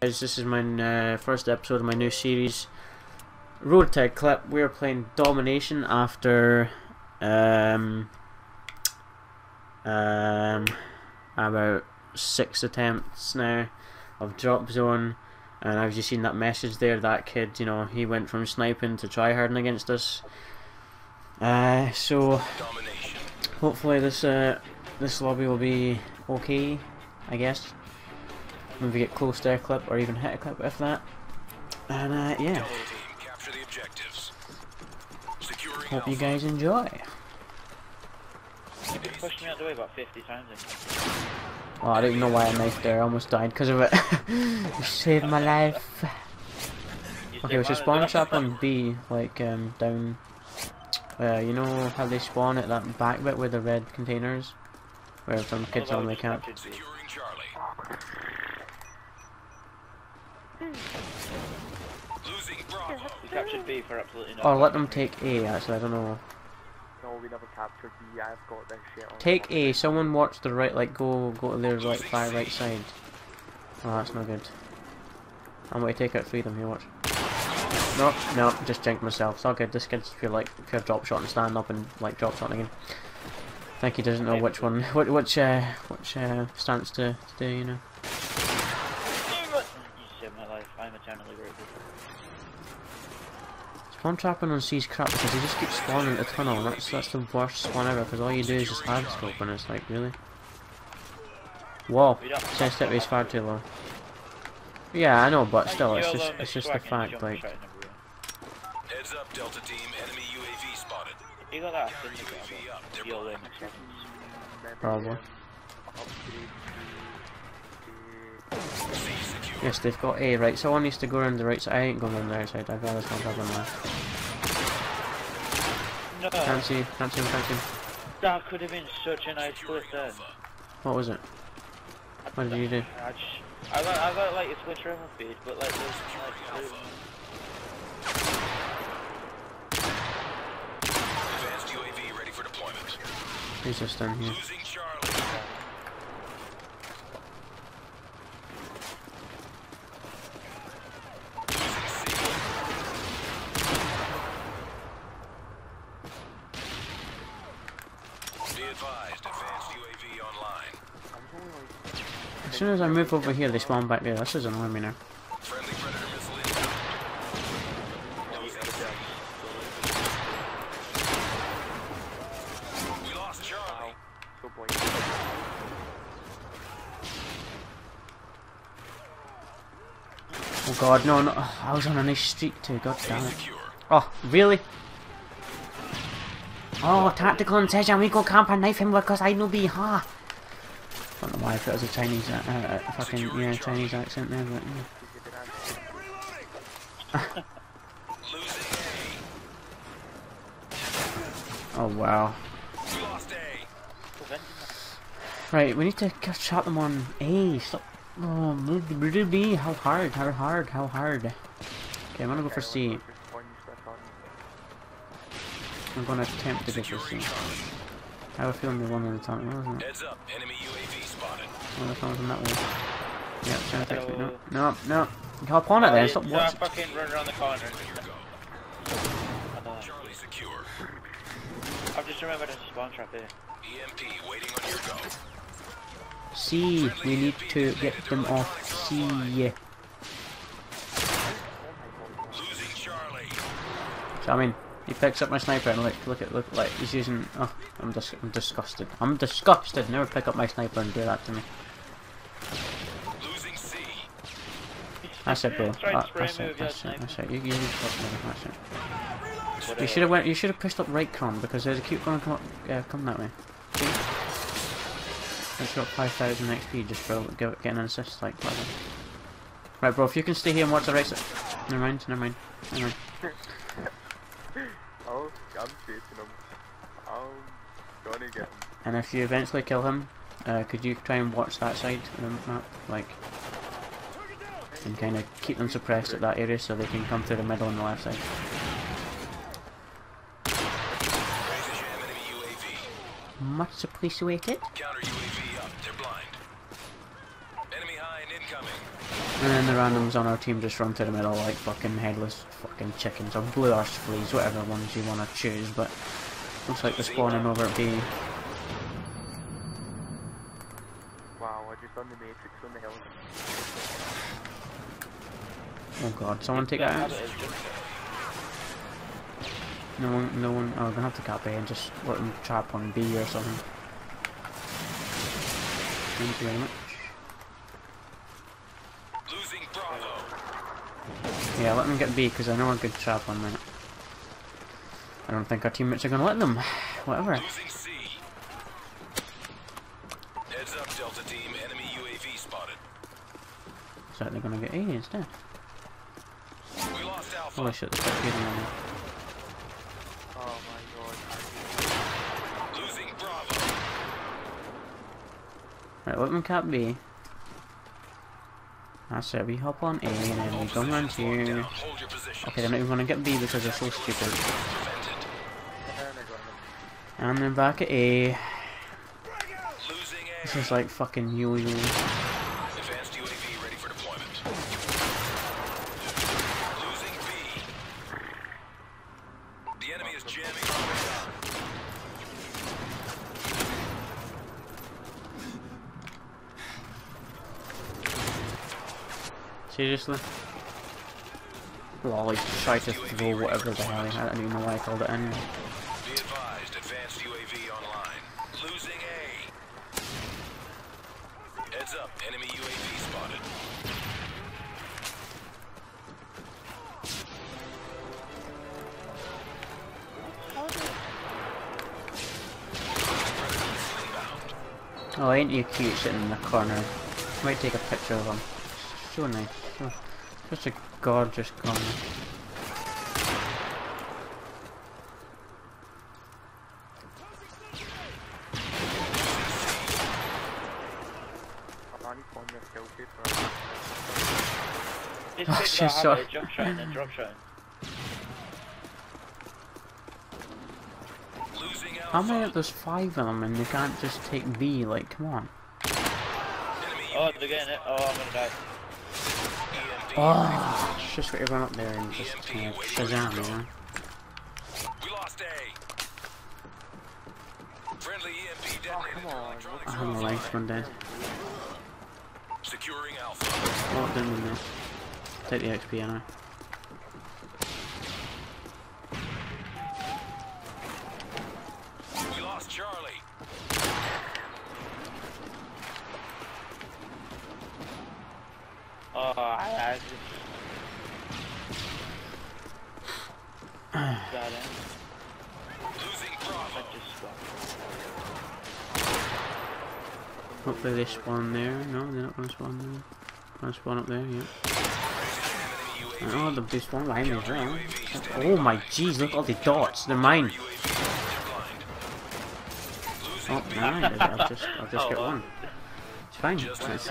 Guys, this is my first episode of my new series, Road to A Clip. We are playing Domination after about 6 attempts now of Drop Zone, and I've just seen that message there. That kid, you know, he went from sniping to tryharding against us. So hopefully this lobby will be okay, I guess. When we get close to a clip or even hit a clip with that. And yeah. Hope you guys enjoy. You've been pushing me out the way about 50 times. Oh, I don't even know why I knifed there. I almost died because of it. You saved my life. Okay, we should spawn trap on B, like down. You know how they spawn at that back bit where the red containers, where some kids on the camp. Losing Bravo. You captured B for absolutely nothing. Oh, let them take A, actually, I don't know. No, we never captured B, I've got this shit on. Take A, someone watch the right, like, go to their right, far right side. Oh, that's no good. I'm going to take out 3 of them, you watch. No, no, just jinked myself, it's all good, this kid's pure, like, pure drop shot and stand up and, like, drop shot again. I think he doesn't know which one, which stance to do, you know. I'm eternally grateful. Spawn trapping on C's crap because he just keeps spawning in the tunnel. That's the worst spawn ever because all you do is just hard scope and it's like, really? Whoa, chest hit rate's far too low. Yeah, I know, but still, it's just a fact, like. Heads up, Delta team, enemy UAV spotted. You got that? Probably. Yes, they've got A, right, someone needs to go around the right side. I ain't going on the right side, I'd rather stand up on that. No. Can't see him. That could have been such a nice split then. What was it? What did you do? I got like a switch around my feed, but like there's like two. Advanced UAV ready for deployment. He's just down here. As soon as I move over here, they spawn back there. This is annoying me now. Oh god, no, no. I was on a nice streak too, god damn it. Oh, really? Oh, tactical incision, we go camp and knife him because I know B, ha! Huh? I don't know why I thought it was a Chinese, Chinese accent there, but yeah. Oh wow. Right, we need to shot them on A. Stop. Oh, B. How hard. Okay, I'm gonna go for C. I'm gonna attempt to go for C. I have a feeling they won at the time, wasn't it? Heads up, enemy UAV spotted. Oh, that comes from that way. Yeah, it's trying to text me. No. Hop on it then, stop watching. No, fucking run around the corner. Charlie secure. I've just remembered a spawn trap here. EMP waiting on your go. C, we need to get them off C. Losing Charlie. So I mean, he picks up my sniper and look, he's using. Oh, I'm disgusted. I'm disgusted. Never pick up my sniper and do that to me. Losing C. That's it, bro. That's it. You fucked me. That's it. You should have pushed up right, Crom, because they keep going. Come that way. It's got 5,000 XP just for getting an assist like that. Right, bro. If you can stay here and watch the right side. Never mind. Oh, I'm chasing him. I'm gonna get him. And if you eventually kill him, could you try and watch that side of the map, like, and kind of keep them suppressed at that area so they can come through the middle and the left side. Much appreciated. Counter UAV up. They're blind. Enemy high and incoming. And then the randoms on our team just run to the middle like fucking headless fucking chickens, or blue arse fleas, whatever ones you want to choose, but looks like they're spawning over at B. Wow, I just done the matrix on the hill. Oh god, someone take that out? No one, oh, we're gonna have to cap A and just let them trap on B or something. Thank you very much. Yeah, let them get B, because I know a good trap on that. I don't think our teammates are going to let them. Whatever. C. Heads up, Delta team. Enemy UAV spotted. Looks like they're going to get A instead. We lost Alpha. Holy shit, they're spectating on me. Oh my god. Losing Bravo. Right, let them cap B. I said we hop on A and then we go around here. Okay, they're not even gonna get B because they're so stupid. And then back at A. This is like fucking yo-yo. Seriously? Lol, he's tried to throw whatever the hell, I don't even know why I called it in. Be advised, advanced UAV online. Losing A. Heads up, enemy UAV spotted. Oh, ain't you cute sitting in the corner? Might take a picture of him. So nice. Oh, such a gorgeous corner. Oh, she's so. How many of those 5 of them and they can't just take B? Like, come on. Oh, they're getting it. Oh, I'm gonna die. Oh, it's just got to run up there and just kind of shazam, you know? We lost A. Friendly EMP detonated. I have my life one dead. Securing Alpha. Oh, didn't mean that. Take the XP, I know. We lost Charlie. Oh, I just got in. Losing Bravo. Hopefully they spawn there. No, they're not gonna spawn there. Gonna spawn up there, yeah. Oh, they spawn behind me as well. Oh my jeez, look at all the dots. They're mine. Oh, mine. I'll just get one. It's fine. That's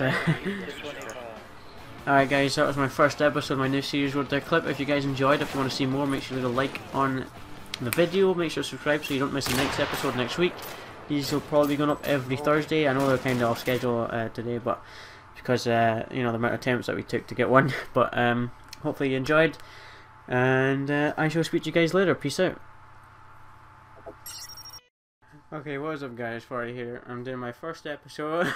Alright guys, that was my first episode of my new series, Road to A Clip. If you guys enjoyed, if you want to see more, make sure you leave a like on the video, make sure to subscribe so you don't miss the next episode next week. These will probably be going up every Thursday. I know they're kind of off schedule today, but because, you know, the amount of attempts that we took to get one, but hopefully you enjoyed, and I shall speak to you guys later. Peace out. Okay, what is up guys, Fari here. I'm doing my first episode.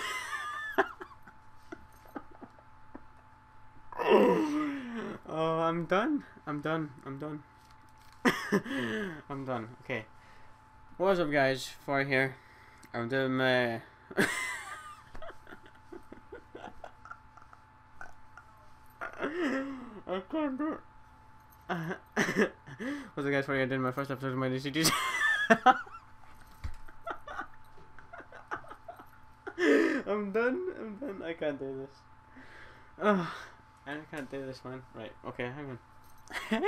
Oh, I'm done. I'm done, okay. What's up guys, Fari here. I'm doing my... I can't do it. What's up guys, Fari here, doing my first episode of my new series. I'm done, I can't do this. Oh. I can't do this, man. Right, okay, hang on.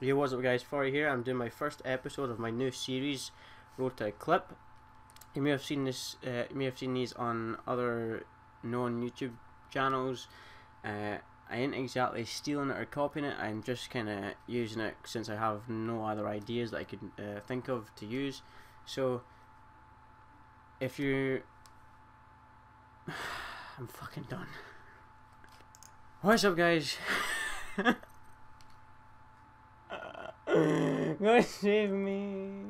Yo, what's up guys, Fari here. I'm doing my first episode of my new series, Road to A Clip. You may have seen this, you may have seen these on other known YouTube channels. I ain't exactly stealing it or copying it, I'm just kind of using it since I have no other ideas that I could think of to use. So, if you... I'm fucking done. What's up, guys? Go save me.